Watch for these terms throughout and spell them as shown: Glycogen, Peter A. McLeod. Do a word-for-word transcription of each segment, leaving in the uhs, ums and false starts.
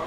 Oh,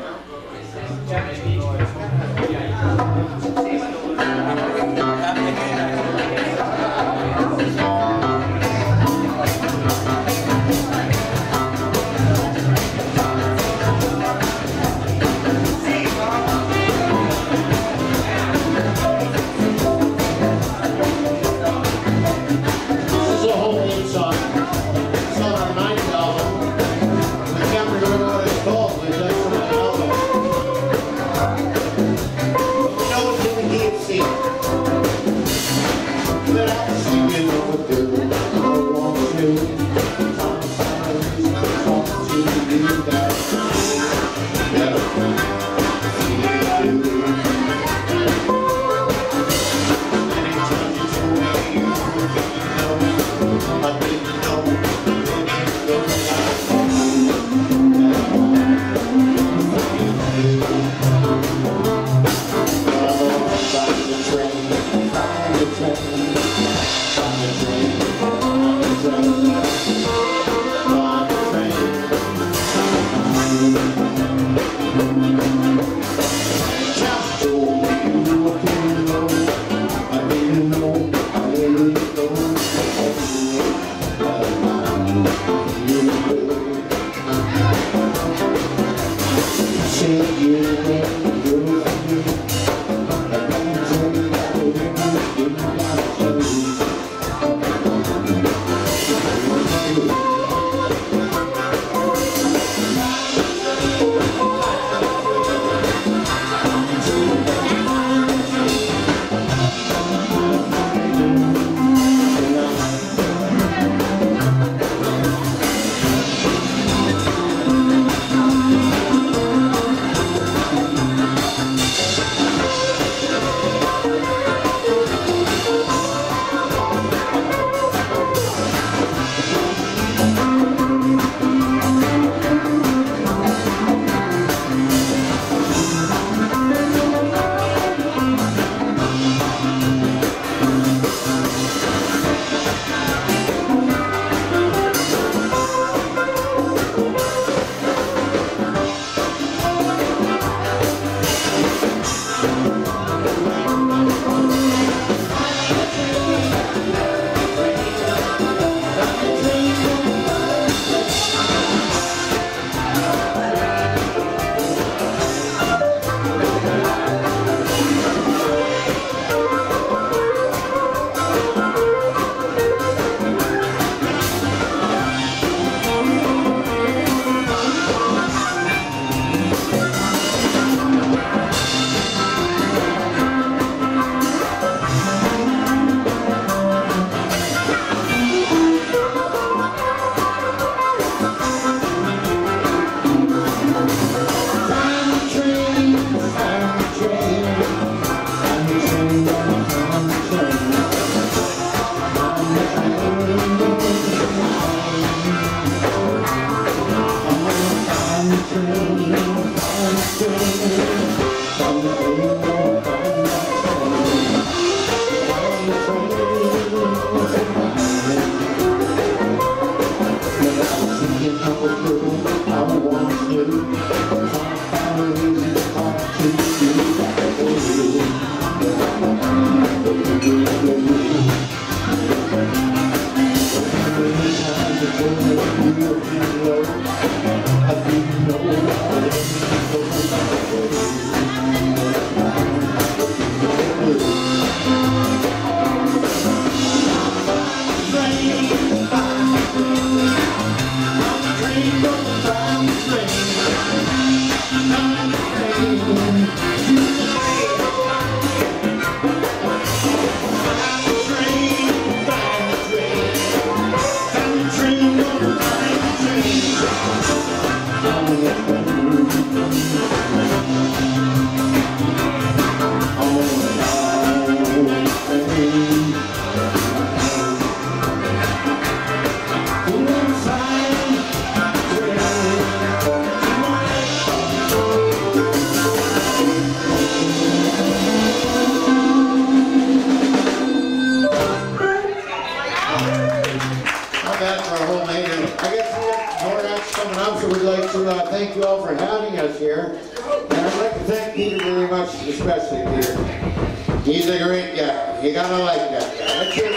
us here. And I'd like to thank Peter very much, especially Peter. He's a great guy. You gotta like that guy. Let's hear